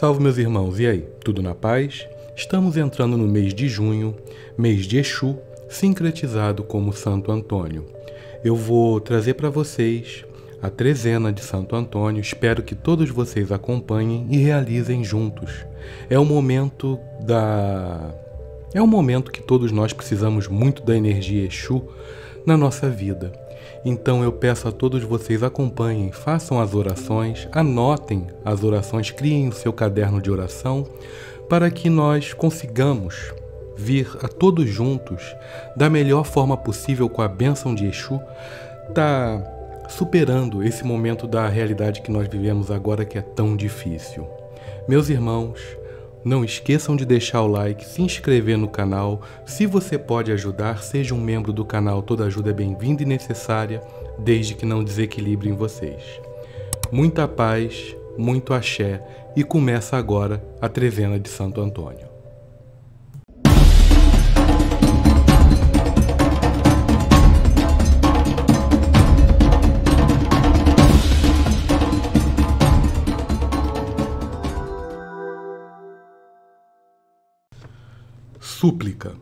Salve, meus irmãos, e aí? Tudo na paz? Estamos entrando no mês de junho, mês de Exu, sincretizado como Santo Antônio. Eu vou trazer para vocês a Trezena de Santo Antônio, espero que todos vocês acompanhem e realizem juntos. É um momento que todos nós precisamos muito da energia Exu na nossa vida. Então eu peço a todos vocês acompanhem, façam as orações, anotem as orações, criem o seu caderno de oração para que nós consigamos vir a todos juntos da melhor forma possível com a bênção de Exu, tá superando esse momento da realidade que nós vivemos agora que é tão difícil. Meus irmãos, não esqueçam de deixar o like, se inscrever no canal. Se você pode ajudar, seja um membro do canal. Toda ajuda é bem-vinda e necessária, desde que não desequilibrem vocês. Muita paz, muito axé e começa agora a Trezena de Santo Antônio. Súplica.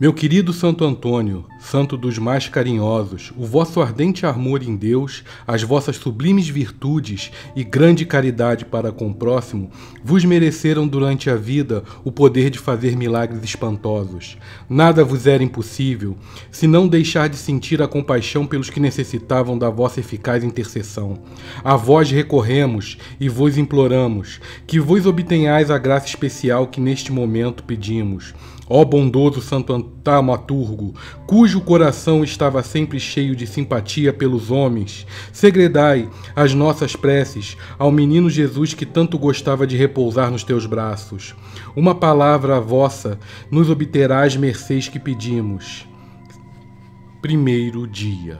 Meu querido Santo Antônio, santo dos mais carinhosos, o vosso ardente amor em Deus, as vossas sublimes virtudes e grande caridade para com o próximo, vos mereceram durante a vida o poder de fazer milagres espantosos. Nada vos era impossível, se não deixar de sentir a compaixão pelos que necessitavam da vossa eficaz intercessão. A vós recorremos e vos imploramos, que vos obtenhais a graça especial que neste momento pedimos. Ó bondoso Santo Taumaturgo, cujo coração estava sempre cheio de simpatia pelos homens, segredai as nossas preces ao menino Jesus que tanto gostava de repousar nos teus braços. Uma palavra vossa nos obterá as mercês que pedimos. Primeiro dia.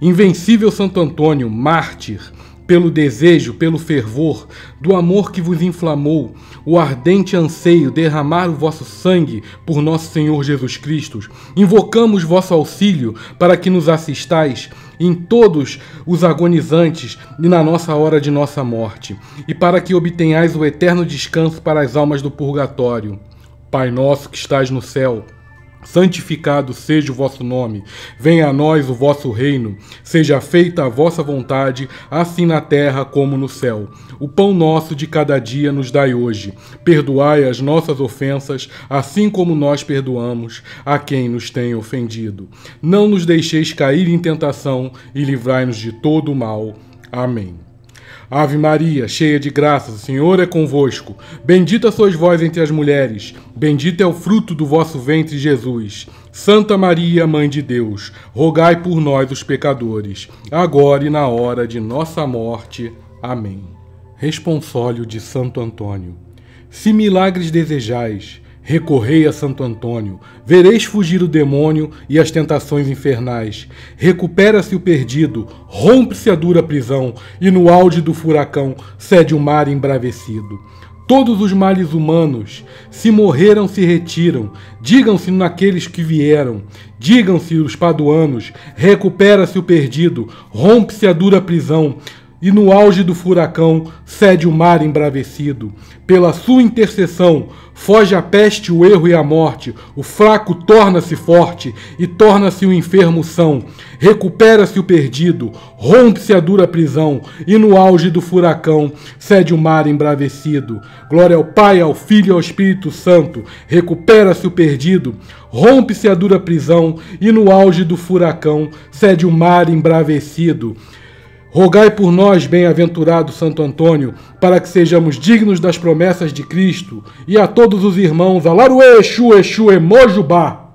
Invencível Santo Antônio, mártir, pelo desejo, pelo fervor do amor que vos inflamou, o ardente anseio derramar o vosso sangue por Nosso Senhor Jesus Cristo, invocamos vosso auxílio para que nos assistais em todos os agonizantes e na nossa hora de nossa morte, e para que obtenhais o eterno descanso para as almas do purgatório. Pai nosso que estais no céu, santificado seja o vosso nome, venha a nós o vosso reino, seja feita a vossa vontade, assim na terra como no céu. O pão nosso de cada dia nos dai hoje, perdoai as nossas ofensas, assim como nós perdoamos a quem nos tem ofendido. Não nos deixeis cair em tentação e livrai-nos de todo o mal. Amém. Ave Maria, cheia de graças, o Senhor é convosco. Bendita sois vós entre as mulheres, bendito é o fruto do vosso ventre, Jesus. Santa Maria, Mãe de Deus, rogai por nós, os pecadores, agora e na hora de nossa morte. Amém. Responsório de Santo Antônio. Se milagres desejais, recorrei a Santo Antônio, vereis fugir o demônio e as tentações infernais. Recupera-se o perdido, rompe-se a dura prisão, e no auge do furacão cede o mar embravecido. Todos os males humanos, se morreram, se retiram, digam-se naqueles que vieram, digam-se os paduanos, recupera-se o perdido, rompe-se a dura prisão, e no auge do furacão cede o mar embravecido. Pela sua intercessão foge a peste, o erro e a morte. O fraco torna-se forte e torna-se o enfermo são. Recupera-se o perdido, rompe-se a dura prisão e no auge do furacão cede o mar embravecido. Glória ao Pai, ao Filho e ao Espírito Santo. Recupera-se o perdido, rompe-se a dura prisão e no auge do furacão cede o mar embravecido. Rogai por nós, bem-aventurado Santo Antônio, para que sejamos dignos das promessas de Cristo, e a todos os irmãos Alaroexu, Exu, Emojubá.